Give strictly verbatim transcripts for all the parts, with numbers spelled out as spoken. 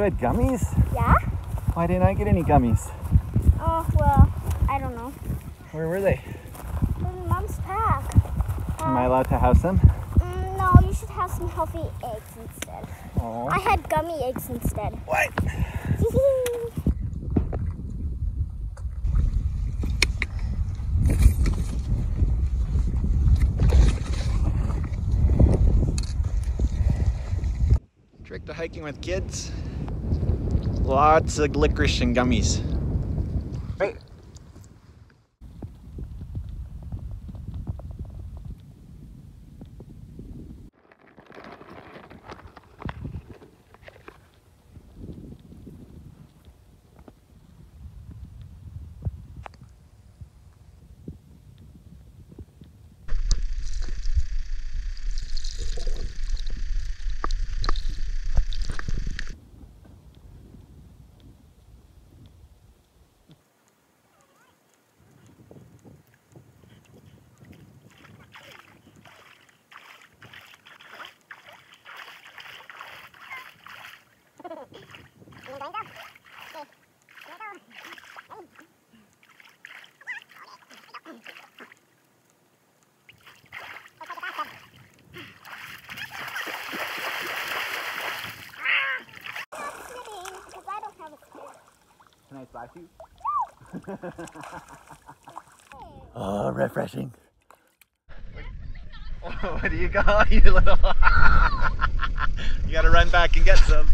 good. Gummies? Yeah. Why didn't I get any gummies? Oh, well, I don't know. Where were they? In Mom's pack. Um, Am I allowed to house them? No, you should have some healthy eggs instead. Aww. I had gummy eggs instead. What? Trick to hiking with kids. Lots of licorice and gummies. Right. Can I splash you? Oh, refreshing. Oh, what do you got, you little? You gotta run back and get some.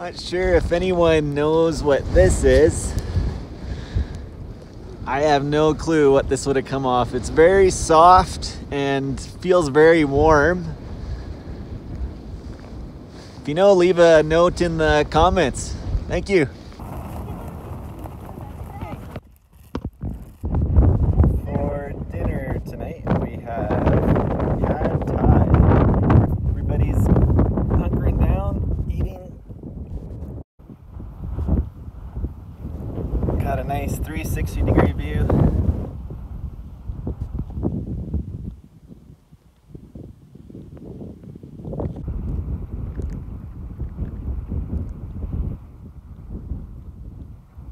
Not sure if anyone knows what this is. I have no clue what this would have come off. It's very soft and feels very warm. If you know, leave a note in the comments. Thank you. For dinner tonight, we have yad thai. Everybody's hunkering down, eating. Got a nice three sixty degree view. Up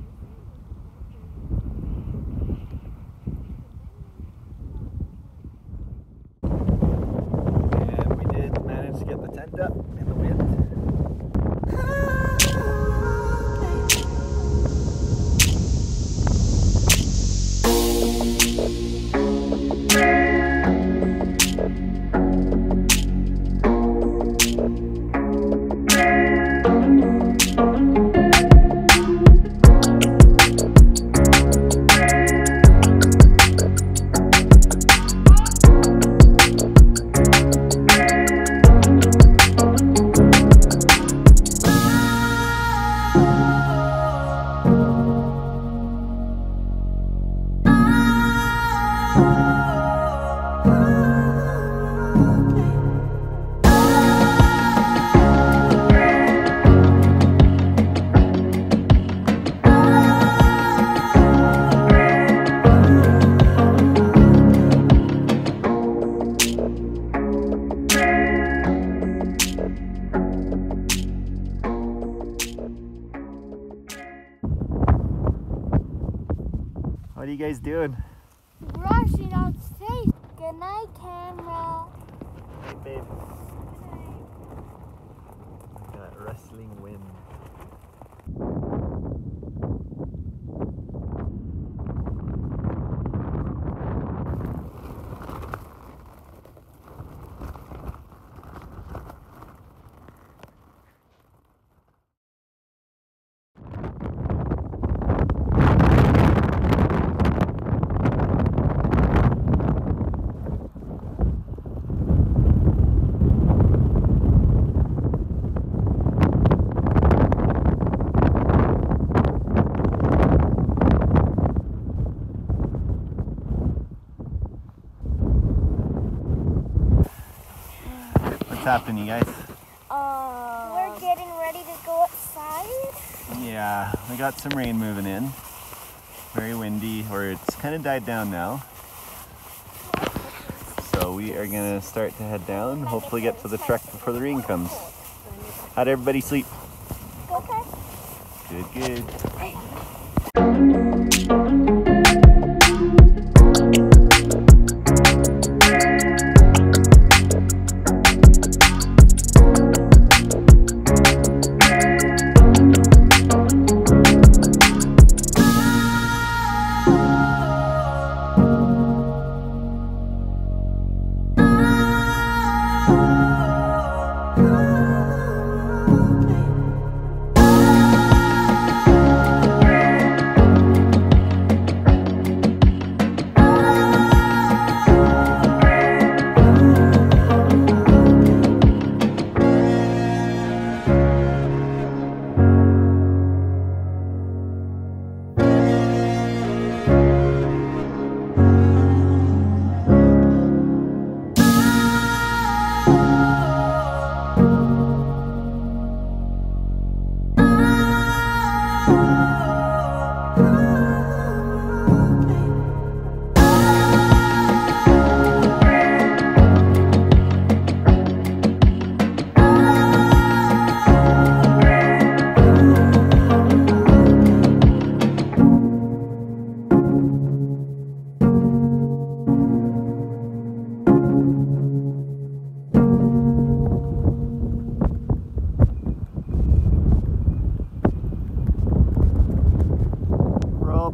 in the wind. What are you guys doing? Rushing on stage. Good night, camera. Hey, babe. Good night. Look at that rustling wind. What's happening, you guys? Uh, We're getting ready to go outside. Yeah, we got some rain moving in. Very windy, or it's kind of died down now. So we are gonna start to head down. Hopefully get to the trek before the rain comes. How'd everybody sleep? Okay. Good, good.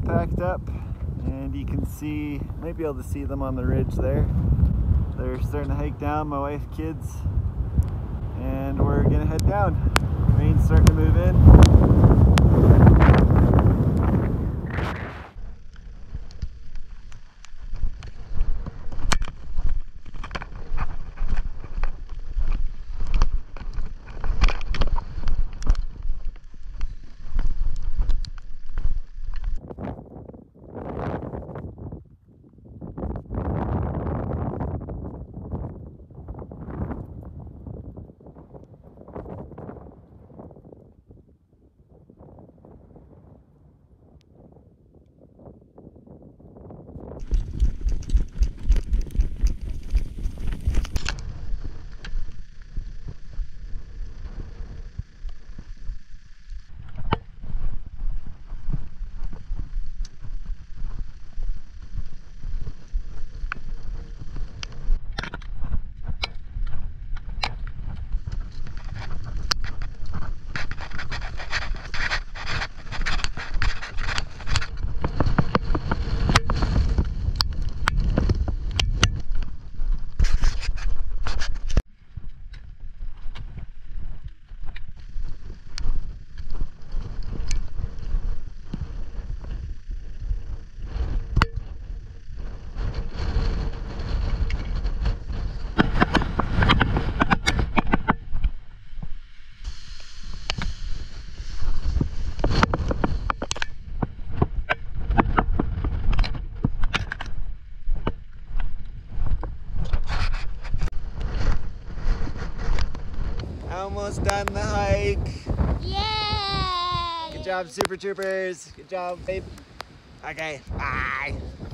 Packed up, and you can see, might be able to see them on the ridge there. They're starting to hike down, my wife, kids, and we're gonna head down. Rain's starting to move in. Almost done the hike. Yay! Good job, Super Troopers. Good job, babe. Okay, bye.